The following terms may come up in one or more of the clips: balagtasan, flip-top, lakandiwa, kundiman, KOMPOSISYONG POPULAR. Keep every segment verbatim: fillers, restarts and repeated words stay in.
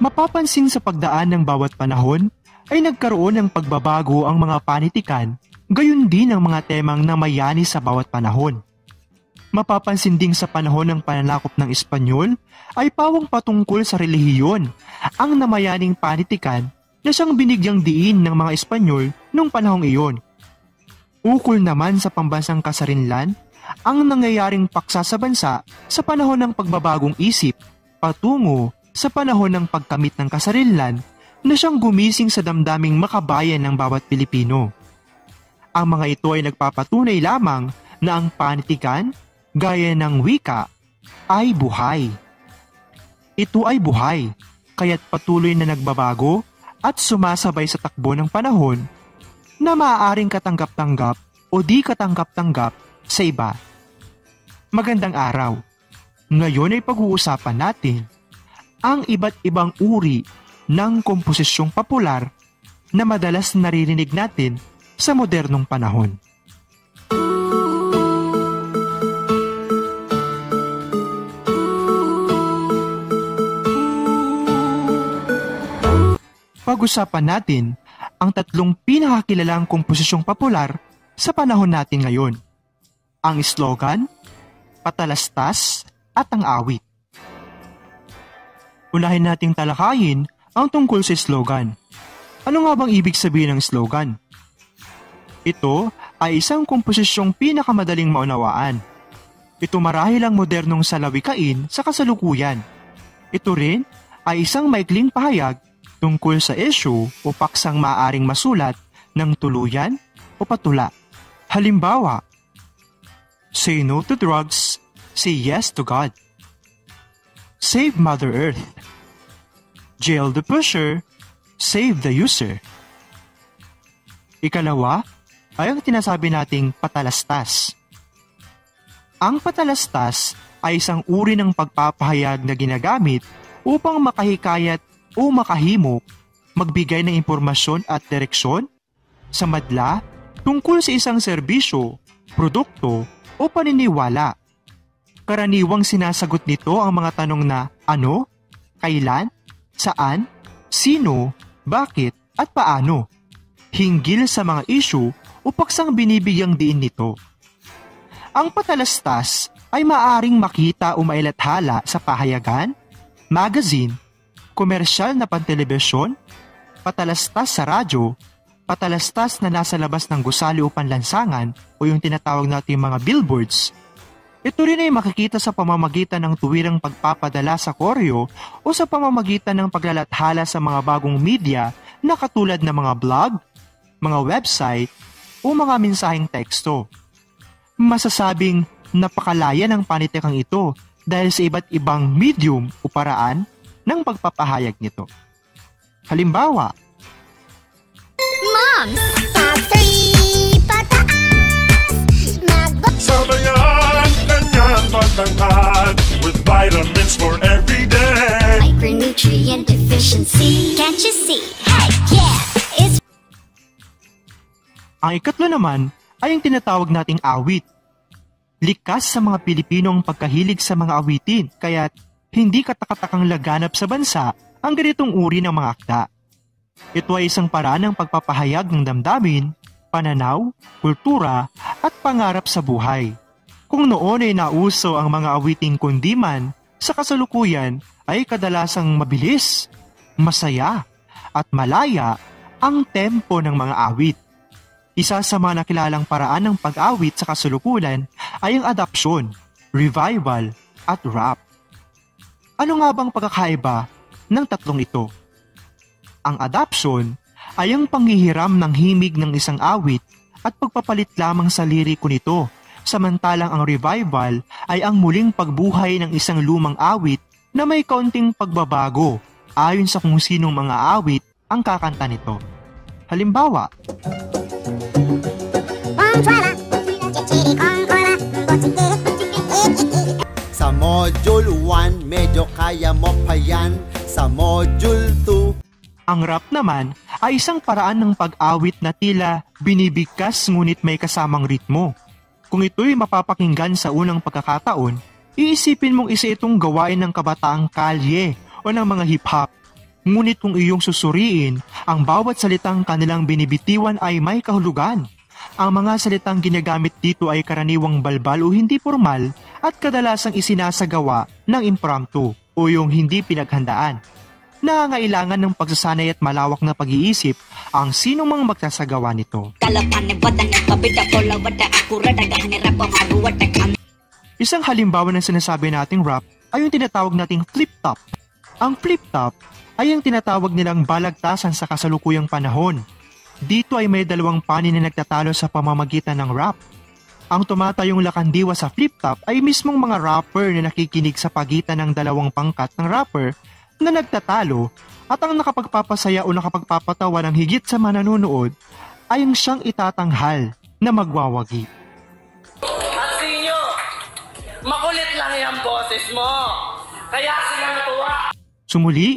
Mapapansin sa pagdaan ng bawat panahon ay nagkaroon ng pagbabago ang mga panitikan, gayon din ang mga temang namayani sa bawat panahon. Mapapansin ding sa panahon ng pananakop ng Espanyol ay pawang patungkol sa relihiyon ang namayaning panitikan na siyang binigyang diin ng mga Espanyol noong panahong iyon. Ukol naman sa pambansang kasarinlan ang nangyayaring paksa sa bansa sa panahon ng pagbabagong isip patungo sa panahon ng pagkamit ng kasarinlan na siyang gumising sa damdaming makabayan ng bawat Pilipino. Ang mga ito ay nagpapatunay lamang na ang panitikan gaya ng wika ay buhay. Ito ay buhay, kaya't patuloy na nagbabago at sumasabay sa takbo ng panahon na maaaring katanggap-tanggap o di katanggap-tanggap sa iba. Magandang araw! Ngayon ay pag-uusapan natin ang iba't ibang uri ng komposisyong popular na madalas naririnig natin sa modernong panahon. Pag-usapan natin ang tatlong pinakakilalang komposisyong popular sa panahon natin ngayon. Ang slogan, patalastas at ang awit. Unahin nating talakayin ang tungkol sa slogan. Ano nga bang ibig sabihin ng slogan? Ito ay isang komposisyong pinakamadaling maunawaan. Ito marahil ang modernong salawikain sa kasalukuyan. Ito rin ay isang maikling pahayag tungkol sa isyu o paksang maaring masulat ng tuluyan o patula. Halimbawa, say no to drugs, say yes to God. Save Mother Earth. Jail the pusher, save the user. Ikalawa ay ang tinasabi nating patalastas. Ang patalastas ay isang uri ng pagpapahayag na ginagamit upang makahikayat o makahimok, magbigay ng impormasyon at direksyon sa madla tungkol sa isang serbisyo, produkto o paniniwala. Karaniwang sinasagot nito ang mga tanong na ano, kailan, saan, sino, bakit at paano, hinggil sa mga isyu o paksang binibigyang diin nito. Ang patalastas ay maaaring makita o mailathala sa pahayagan, magazine, komersyal na pantelebisyon, patalastas sa radyo, patalastas na nasa labas ng gusali o panlansangan o yung tinatawag natin mga billboards. Ito rin ay makikita sa pamamagitan ng tuwirang pagpapadala sa koryo o sa pamamagitan ng paglalathala sa mga bagong media na katulad ng mga blog, mga website o mga mensaheng teksto. Masasabing napakalaya ng panitikang ito dahil sa iba't ibang medium o paraan ng pagpapahayag nito. Halimbawa, Mom! Top three! Pataas! Mag- Sabayan! Ganyan patangkad! With vitamins for every day! Micronutrient deficiency! Can't you see? Heck yeah! It's... Ang ikatlo naman ay ang tinatawag nating awit. Likas sa mga Pilipino ang pagkahilig sa mga awitin, kaya hindi katakatakang laganap sa bansa ang ganitong uri ng mga akda. Ito ay isang paraan ng pagpapahayag ng damdamin, pananaw, kultura at pangarap sa buhay. Kung noon ay nauso ang mga awiting kundiman, sa kasalukuyan ay kadalasang mabilis, masaya at malaya ang tempo ng mga awit. Isa sa mga nakilalang paraan ng pag-awit sa kasalukuyan ay ang adapsyon, revival at rap. Ano nga bang pagkakaiba ng tatlong ito? Ang adapsyon ay ang panghihiram ng himig ng isang awit at pagpapalit lamang sa liriko nito, samantalang ang revival ay ang muling pagbuhay ng isang lumang awit na may kaunting pagbabago ayon sa kung sinong mga awit ang kakanta nito. Halimbawa, sa Module one, medyo kaya mo pa yan. Sa Module two. Ang rap naman ay isang paraan ng pag-awit na tila binibigkas ngunit may kasamang ritmo. Kung ito'y mapapakinggan sa unang pagkakataon, iisipin mong isa itong gawain ng kabataang kalye o ng mga hip-hop. Ngunit kung iyong susuriin, ang bawat salitang kanilang binibitiwan ay may kahulugan. Ang mga salitang ginagamit dito ay karaniwang balbal o hindi formal at kadalasang isinasagawa ng impromptu o yung hindi pinaghandaan. Nangangailangan ng pagsasanay at malawak na pag-iisip ang sino mang magsasagawa nito. Isang halimbawa ng sinasabi nating rap ay yung tinatawag nating flip-top. Ang flip-top ay ang tinatawag nilang balagtasan sa kasalukuyang panahon. Dito ay may dalawang panig na nagtatalo sa pamamagitan ng rap. Ang tumatayong lakandiwa sa flip-top ay mismong mga rapper na nakikinig sa pagitan ng dalawang pangkat ng rapper na nagtatalo, at ang nakapagpapasaya o nakapagpapatawa ng higit sa manonood ay ang siyang itatanghal na magwawagi. Matsinyo, makulit lang yung boses mo, kaya silang tuwa. Sumuli,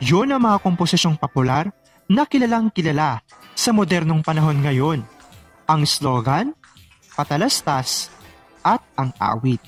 yun ang mga komposisyong popular na kilalang kilala sa modernong panahon ngayon. Ang slogan, patalastas, at ang awit.